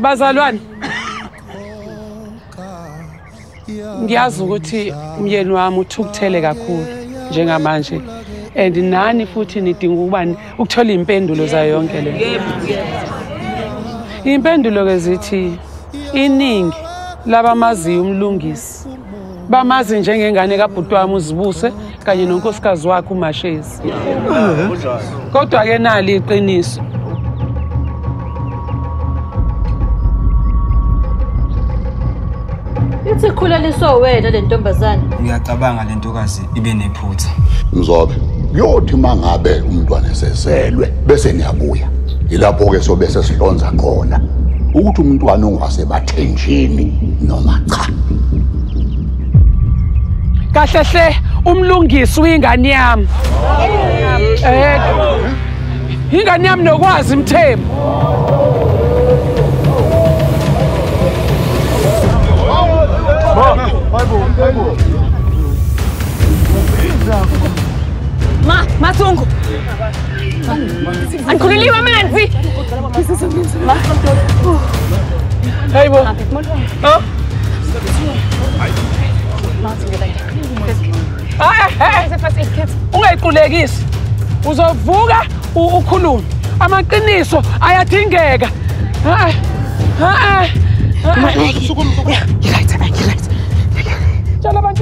Bazalwane ngiyazi ukuthi umyeni wami uthukuthele kakhulu njengamanje and nani futhi nidinga ubani ukuthola impendulo zayo yonke le impendulo kezithi iningi labamazi uMlungisi bamazi njengengane kabhuti wami uZibuse kanye nonkosikazi wakhe uMashezi kodwa ke nali iqiniso It's so weird that intombazane. Ngiyacabanga lentokazi ibe nephutha. Mzophe. Yothi mangabe umntwana esezelwe bese niyabuya. Ilapho ke sobese sihlonza khona ukuthi umntwana ongasebathenjini noma cha. Kahlehle uMlungisi uyingane yami. Eh. Ingane yami nokwazi imthembu. Ma Tungu. I couldn't leave a man. Hey, boy. Baba, Let's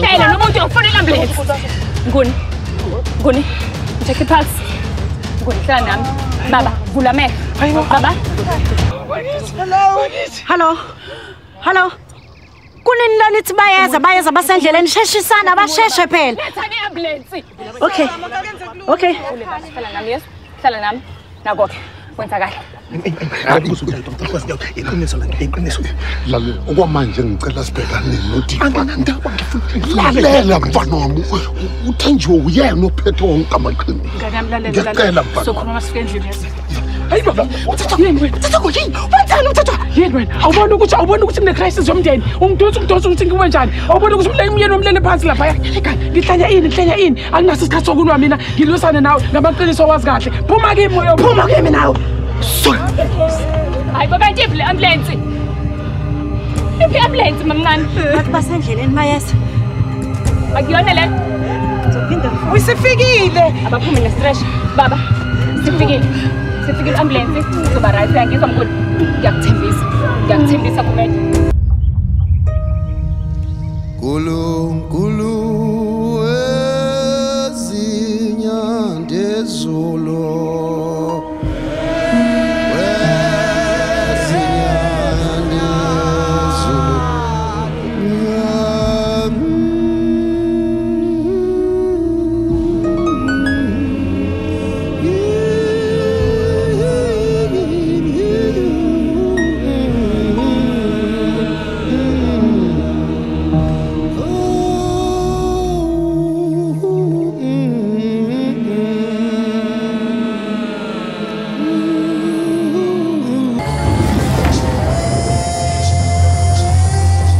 say no more to phone and blitz. Guni, check the pulse. Baba, Bulame. Baba. Hello. Kunin learn it by as a passenger and Sheshisan about Sheshapel. Okay. Salanam. Now go. Went again. I'm not going to I go back deeply. I'm lazy. I'm lazy, my man. What passes in my ass? I go on the left. We see figgy. I'm going to stretch. Baba, see figgy. I'm lazy. So bad. I think I'm good. Get ten minutes. I'm going. Kulum,